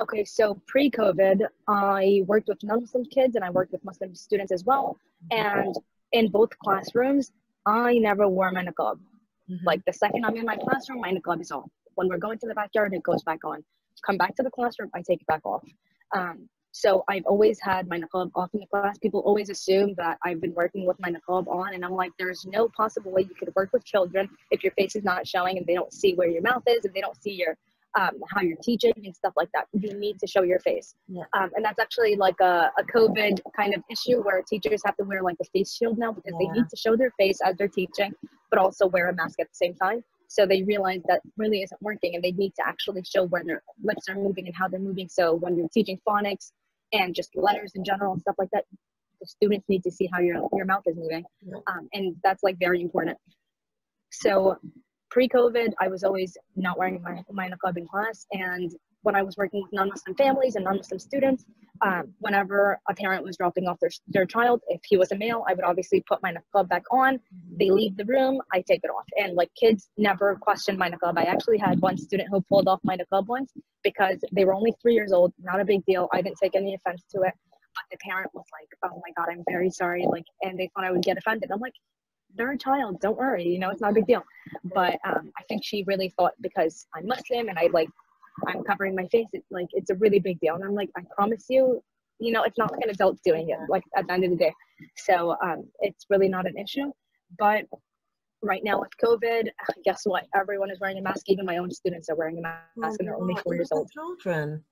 Okay, so pre-COVID, I worked with non-Muslim kids and I worked with Muslim students as well. And in both classrooms, I never wore my niqab. Like the second I'm in my classroom, my niqab is on. When we're going to the backyard, it goes back on. Come back to the classroom, I take it back off. So I've always had my niqab off in the class. People always assume that I've been working with my niqab on, and I'm like, there's no possible way you could work with children if your face is not showing and they don't see where your mouth is and they don't see your how you're teaching and stuff like that. You need to show your face. Yeah. And that's actually like a COVID kind of issue where teachers have to wear like a face shield now because they need to show their face as they're teaching, but also wear a mask at the same time. So they realize that really isn't working and they need to actually show where their lips are moving and how they're moving. So when you're teaching phonics and just letters in general and stuff like that, the students need to see how your mouth is moving. Yeah. And that's like very important. So pre-COVID, I was always not wearing my niqab in class. And when I was working with non-Muslim families and non-Muslim students, whenever a parent was dropping off their child, if he was a male, I would obviously put my niqab back on. They leave the room, I take it off. And like kids never questioned my niqab. I actually had one student who pulled off my niqab once because they were only 3 years old, not a big deal. I didn't take any offense to it. But the parent was like, oh my God, I'm very sorry. Like, and they thought I would get offended. I'm like, they're a child, don't worry, you know, it's not a big deal. But I think she really thought because I'm Muslim and I'm covering my face, it's like, it's a really big deal. And I'm like, I promise you, you know, it's not like an adult doing it, like at the end of the day. So it's really not an issue. But right now with COVID, guess what? Everyone is wearing a mask. Even my own students are wearing a mask and they're only 4 years old. Children.